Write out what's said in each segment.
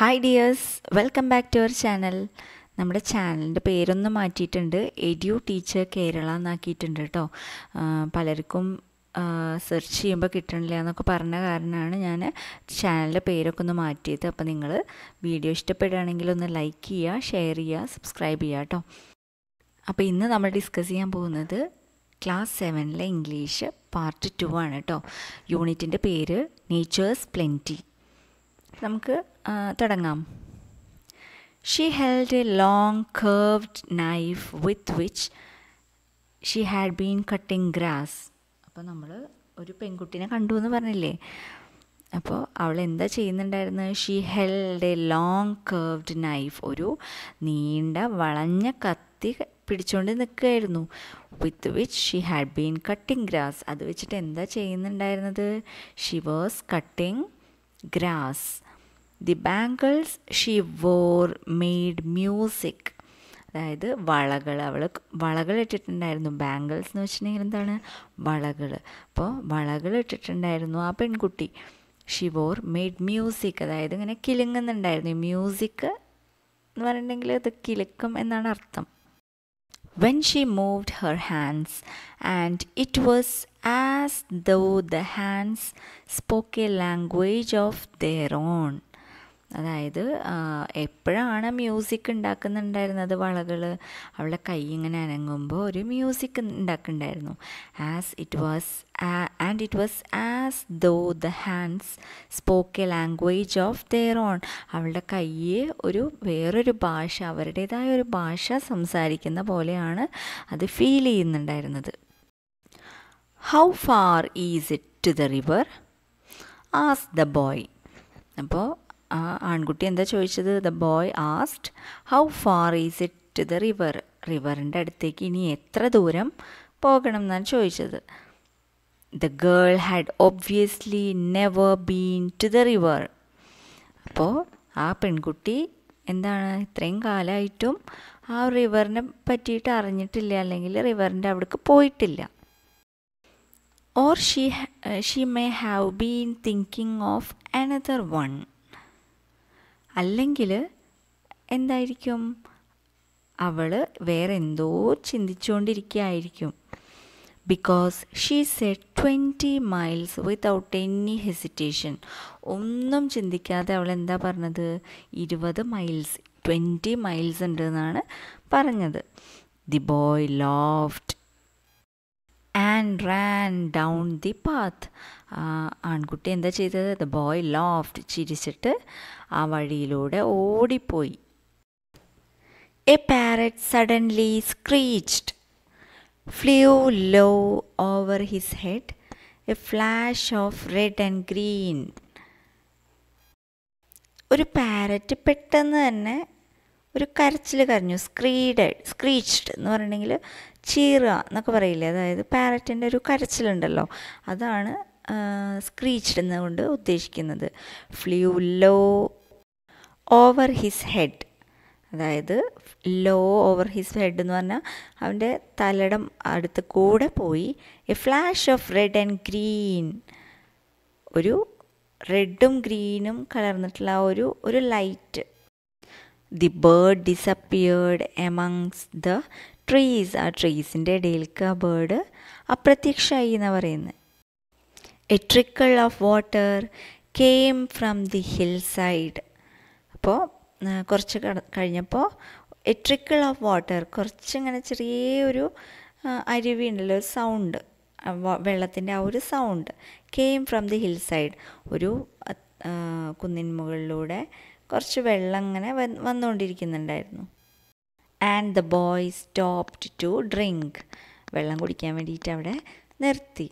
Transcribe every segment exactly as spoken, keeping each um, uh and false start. Hi dears, welcome back to our channel. നമ്മുടെ ചാനലിൻ്റെ പേരൊന്ന് മാറ്റിയിട്ടുണ്ട്, എഡ്യൂ ടീച്ചർ കേരള എന്നാക്കിയിട്ടുണ്ട് കേട്ടോ. പലർക്കും സെർച്ച് ചെയ്യുമ്പോൾ കിട്ടണില്ല എന്നൊക്കെ പറഞ്ഞ കാരണമാണ് ഞാൻ ചാനലിൻ്റെ പേരൊക്കെ ഒന്ന് മാറ്റിയത്. അപ്പോൾ നിങ്ങൾ വീഡിയോ ഇഷ്ടപ്പെടുകയാണെങ്കിൽ ഒന്ന് ലൈക്ക് ചെയ്യുക, ഷെയർ ചെയ്യുക, സബ്സ്ക്രൈബ് ചെയ്യുക കേട്ടോ. അപ്പോൾ ഇന്ന് നമ്മൾ ഡിസ്കസ് ചെയ്യാൻ പോകുന്നത് ക്ലാസ് സെവനിലെ ഇംഗ്ലീഷ് പാർട്ട് ടു ആണ് കേട്ടോ. യൂണിറ്റിൻ്റെ പേര് നേച്ചേഴ്സ് പ്ലെൻറ്റി. നമുക്ക് തുടങ്ങാം. She held a long curved knife with which she had been cutting grass. അപ്പോൾ നമ്മൾ ഒരു പെൺകുട്ടിനെ കണ്ടു എന്ന് പറഞ്ഞില്ലേ, അപ്പോൾ അവൾ എന്താ ചെയ്യുന്നുണ്ടായിരുന്നു? She held a long curved knife, ഒരു നീണ്ട വളഞ്ഞ കത്തി പിടിച്ചുകൊണ്ട് നിൽക്കുകയായിരുന്നു. With which she had been cutting grass, അത് വെച്ചിട്ട് എന്താ ചെയ്യുന്നുണ്ടായിരുന്നത്? She was cutting grass. The bangles she wore made music. അതായത് വളകൾ, അവൾ വളകൾ ഇട്ടിട്ടുണ്ടായിരുന്നു. ബാംഗിൾസ് എന്ന് വെച്ചിട്ടുണ്ടെങ്കിൽ എന്താണ്? വളകൾ. അപ്പോൾ വളകൾ ഇട്ടിട്ടുണ്ടായിരുന്നു ആ പെൺകുട്ടി. She wore made music, അതായത് ഇങ്ങനെ കിലുങ്ങുന്നുണ്ടായിരുന്നു. മ്യൂസിക് എന്ന് പറഞ്ഞിട്ടുണ്ടെങ്കിൽ അത് കിലുക്കം എന്നാണ് അർത്ഥം. When she moved her hands and it was as though the hands spoke a language of their own. അതായത് എപ്പോഴാണ് മ്യൂസിക് ഉണ്ടാക്കുന്നുണ്ടായിരുന്നത് വളകൾ? അവളുടെ കൈ ഇങ്ങനെ അനങ്ങുമ്പോൾ ഒരു മ്യൂസിക് ഉണ്ടാക്കുന്നുണ്ടായിരുന്നു. As it was and it was as though the hands spoke a language of their own. അവളുടെ കൈയെ ഒരു വേറൊരു ഭാഷ, അവരുടേതായ ഒരു ഭാഷ സംസാരിക്കുന്ന പോലെയാണ് അത് ഫീൽ ചെയ്യുന്നുണ്ടായിരുന്നത്. How far is it to the river? ആസ് ദ ബോയ്. അപ്പോൾ ആ ആൺകുട്ടി എന്താ ചോദിച്ചത്? The boy asked how far is it to the river. റിവറിൻ്റെ അടുത്തേക്ക് ഇനി എത്ര ദൂരം പോകണം എന്നാണ് ചോദിച്ചത്. The girl had obviously never been to the river. അപ്പോൾ ആ പെൺകുട്ടി എന്താണ്, ഇത്രയും കാലമായിട്ടും ആ റിവറിനെ പറ്റിയിട്ട് അറിഞ്ഞിട്ടില്ല, അല്ലെങ്കിൽ റിവറിൻ്റെ അവിടേക്ക് പോയിട്ടില്ല. Or she she may have been thinking of another one. അല്ലെങ്കിൽ എന്തായിരിക്കും, അവൾ വേറെ എന്തോ ചിന്തിച്ചുകൊണ്ടിരിക്കുകയായിരിക്കും. Because she said twenty miles without any hesitation. ഒന്നും ചിന്തിക്കാതെ അവൾ എന്താ പറഞ്ഞത്? ഇരുപത് മൈൽസ്, ട്വൻറ്റി മൈൽസ് ഉണ്ട് എന്നാണ് പറഞ്ഞത്. The boy laughed and ran down the path. ആൺകുട്ടി എന്താ ചെയ്തത്? ദ ബോയ് ലോഫ്റ്റ്, ചിരിച്ചിട്ട് ആ വഴിയിലൂടെ ഓടിപ്പോയി. A parrot suddenly screeched, flew low over his head, a flash of red and green. ഒരു പാരറ്റ് പെട്ടെന്ന് തന്നെ ഒരു കരച്ചിൽ കരഞ്ഞു. സ്ക്രീഡ് സ്ക്രീച്ച്ഡ് എന്ന് പറഞ്ഞിട്ടുണ്ടെങ്കിൽ ചീറുക എന്നൊക്കെ പറയില്ലേ, അതായത് പാരറ്റിൻ്റെ ഒരു കരച്ചിലുണ്ടല്ലോ, അതാണ് സ്ക്രീച്ച്ഡ് എന്നുകൊണ്ട് ഉദ്ദേശിക്കുന്നത്. Flew low over his head, അതായത് ലോ ഓവർ ഹിസ് ഹെഡ് എന്ന് പറഞ്ഞാൽ അവൻ്റെ തലയുടെ അടുത്ത് കൂടെ പോയി. A flash of red and green, ഒരു റെഡും ഗ്രീനും കലർന്നിട്ടുള്ള ഒരു ഒരു light. The bird disappeared amongst the trees. ആ ട്രീസിൻ്റെ ഇടയിലേക്ക് ആ ബേർഡ് അപ്രത്യക്ഷമായി എന്നാണ് പറയുന്നത്. A trickle of water came from the hill side. അപ്പോൾ കുറച്ച് കഴിഞ്ഞപ്പോൾ എ ട്രിക്കിൾ ഓഫ് വാട്ടർ, കുറച്ചിങ്ങനെ ചെറിയൊരു അരുവി ഉണ്ടല്ലോ, ഒരു സൗണ്ട്, വെള്ളത്തിൻ്റെ ആ ഒരു sound. Came from the hill side, ഒരു കുന്നിൻ മുകളിലൂടെ കുറച്ച് വെള്ളം ഇങ്ങനെ വന്നുകൊണ്ടിരിക്കുന്നുണ്ടായിരുന്നു. And the boy stopped to drink. വെള്ളം കുടിക്കാൻ വേണ്ടിയിട്ട് അവിടെ നിർത്തി.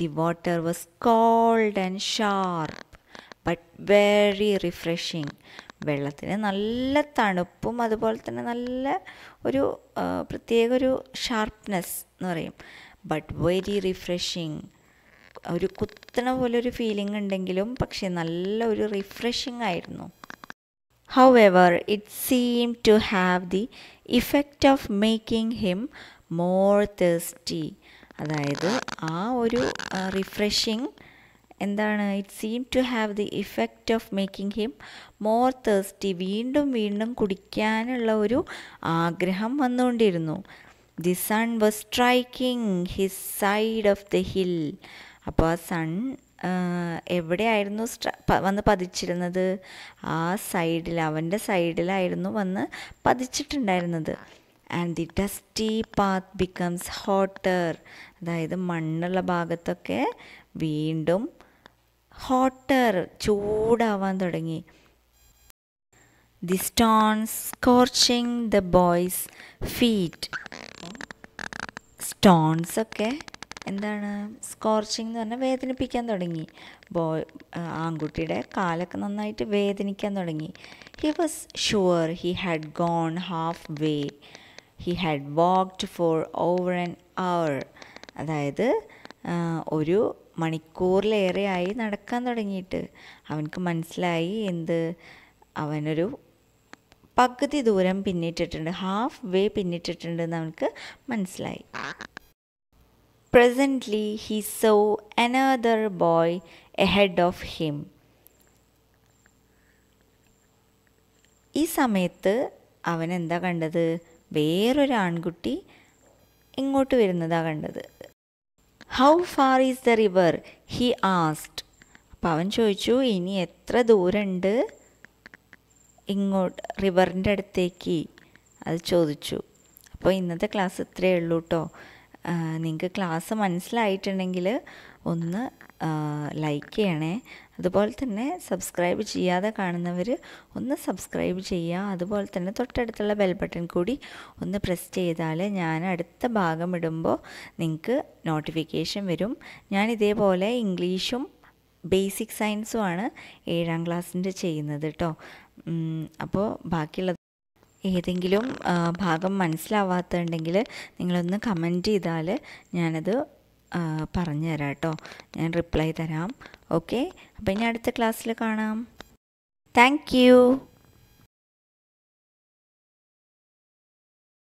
The water was cold and sharp but very refreshing. വെള്ളത്തിന് നല്ല തണുപ്പും അതുപോലെ തന്നെ നല്ല ഒരു പ്രത്യേക ഒരു ഷാർപ്പ്നെസ് എന്ന് പറയും. ബട്ട് വെരി റിഫ്രഷിങ്, ഒരു കുത്തണ പോലെ ഒരു ഫീലിംഗ് ഉണ്ടെങ്കിലും പക്ഷേ നല്ല ഒരു റിഫ്രഷിങ് ആയിരുന്നു. However, it seemed to have the effect of making him more thirsty. അതായത് ആ ഒരു റിഫ്രഷിങ് എന്താണ് it seem to have the effect of making him more thirsty. വീണ്ടും വീണ്ടും കുടിക്കാനുള്ള ഒരു ആഗ്രഹം വന്നുകൊണ്ടിരുന്നു. The sun was striking his side of the hill. അപ്പോൾ ആ സൺ എവിടെയായിരുന്നു വന്ന് പതിച്ചിരുന്നത്? ആ സൈഡിൽ, അവൻ്റെ സൈഡിലായിരുന്നു വന്ന് പതിച്ചിട്ടുണ്ടായിരുന്നത്. And the dusty path becomes hotter. അതായത് മണ്ണുള്ള ഭാഗത്തൊക്കെ വീണ്ടും ഹോട്ടർ, ചൂടാവാൻ തുടങ്ങി. The stones scorching the boy's feet. സ്റ്റോൺസൊക്കെ എന്താണ് സ്കോർച്ചിങ് എന്ന് പറഞ്ഞാൽ വേദനിപ്പിക്കാൻ തുടങ്ങി. ബോയ് ആൺകുട്ടിയുടെ കാലൊക്കെ നന്നായിട്ട് വേദനിക്കാൻ തുടങ്ങി. He was sure he had gone half way. He had walked for over an hour. അതായത് ഒരു മണിക്കൂറിലേറെയായി നടക്കാൻ തുടങ്ങിയിട്ട് അവനക്ക് മനസ്സിലായി എന്ത്, അവനൊരു പകുതി ദൂരം പിന്നിട്ടിട്ടുണ്ട്, ഹാഫ് വേ പിന്നിട്ടിട്ടുണ്ടെന്ന് അവനക്ക് മനസ്സിലായി. Presently he saw another boy ahead of him. ഈ സമയത്ത് അവൻ എന്താ കണ്ടത്? വേറൊരു ആൺകുട്ടി ഇങ്ങോട്ട് വരുന്നതാ കണ്ടത്. How far is the river? He asked. അപ്പോൾ അവൻ ചോദിച്ചു, ഇനി എത്ര ദൂരമുണ്ട് ഇങ്ങോട്ട് റിവറിൻ്റെ അടുത്തേക്ക്? അത് ചോദിച്ചു. അപ്പോൾ ഇന്നത്തെ ക്ലാസ് ഇത്രയേ ഉള്ളൂ കേട്ടോ. നിങ്ങൾക്ക് ക്ലാസ് മനസ്സിലായിട്ടുണ്ടെങ്കിൽ ഒന്ന് ലൈക്ക് ചെയ്യണേ. അതുപോലെ തന്നെ സബ്സ്ക്രൈബ് ചെയ്യാതെ കാണുന്നവർ ഒന്ന് സബ്സ്ക്രൈബ് ചെയ്യുക. അതുപോലെ തന്നെ തൊട്ടടുത്തുള്ള ബെൽ ബട്ടൺ കൂടി ഒന്ന് പ്രസ് ചെയ്താൽ ഞാൻ അടുത്ത ഭാഗം ഇടുമ്പോൾ നിങ്ങൾക്ക് നോട്ടിഫിക്കേഷൻ വരും. ഞാൻ ഇതേപോലെ ഇംഗ്ലീഷും ബേസിക് സയൻസുമാണ് ഏഴാം ക്ലാസ്സിൻ്റെ ചെയ്യുന്നത് കേട്ടോ. അപ്പോൾ ബാക്കിയുള്ളത് ഏതെങ്കിലും ഭാഗം മനസ്സിലാവാത്തതുണ്ടെങ്കിൽ നിങ്ങളൊന്ന് കമൻറ്റ് ചെയ്താൽ ഞാനത് പറഞ്ഞു തരാം കേട്ടോ. ഞാൻ റിപ്ലൈ തരാം. ഓക്കെ, അപ്പോൾ ഇനി അടുത്ത ക്ലാസ്സിൽ കാണാം. Thank U.